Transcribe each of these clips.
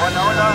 Hola, hola.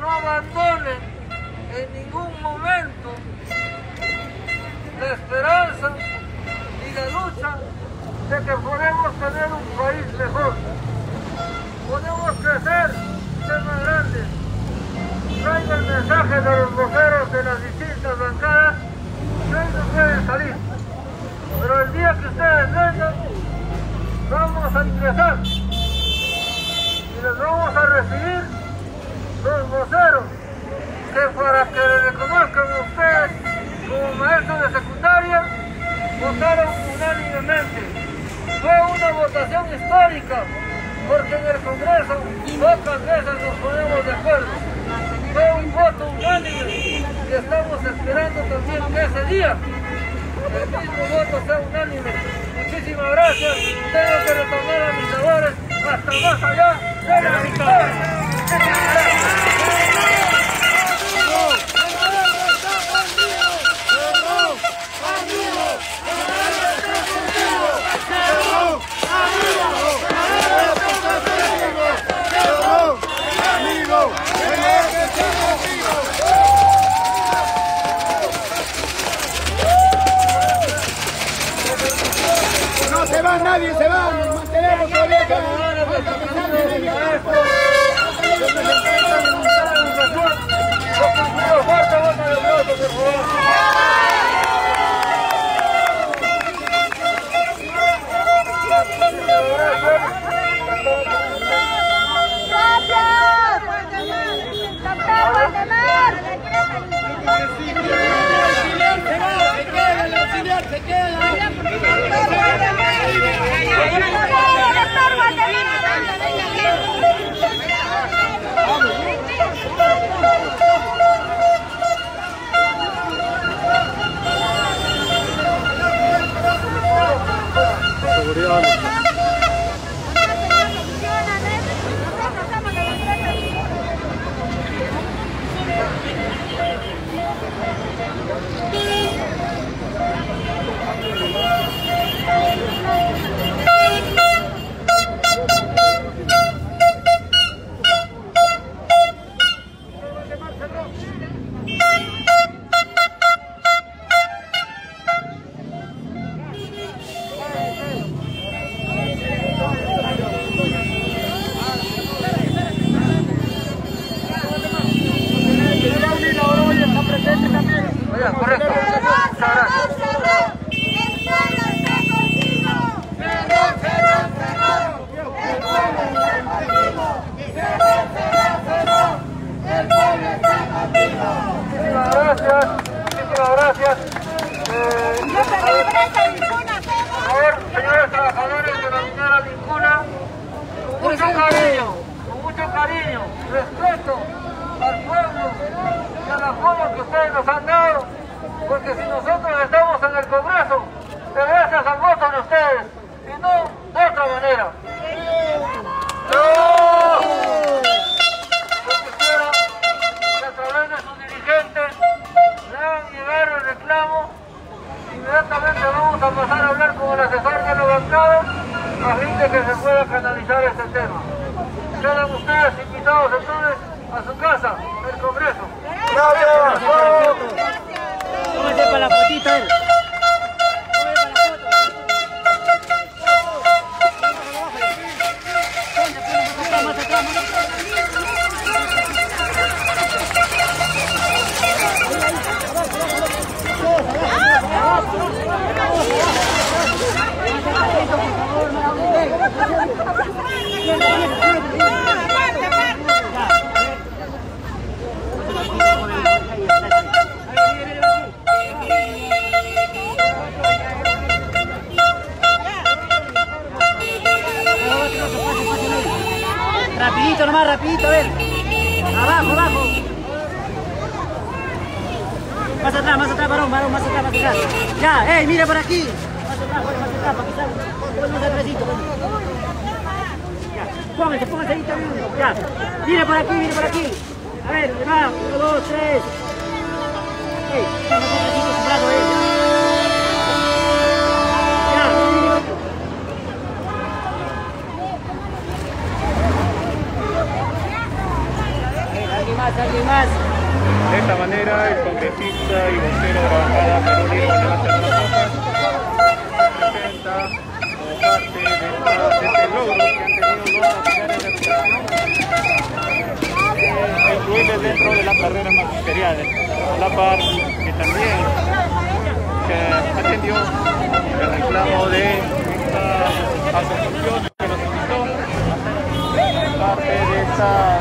No abandonen en ningún momento la esperanza y la lucha de que podemos tener un país mejor. Podemos crecer temas grandes. Traigo el mensaje de los voceros de las distintas bancadas que hoy no pueden salir. Pero el día que ustedes vengan, vamos a ingresar y les vamos a recibir los voceros que, para que les reconozcan a ustedes como maestros de secundaria, votaron unánimemente. Fue una votación histórica, porque en el Congreso pocas veces nos ponemos de acuerdo. Fue un voto unánime y estamos esperando también que ese día el mismo voto sea unánime. Muchísimas gracias. Tengo que retornar a mis labores hasta más allá de la victoria. Muchísimas gracias. Nadie se va, nos mantenemos abiertos. Más, alguien más. De esta manera, el congresista y vocero de la bancada Waldemar José presenta como parte de este logro que han tenido los auxiliares de educación, incluidos dentro de las carreras magisteriales, a la par que también se atendió el reclamo de esta asociación que nos invitó a ser parte de esta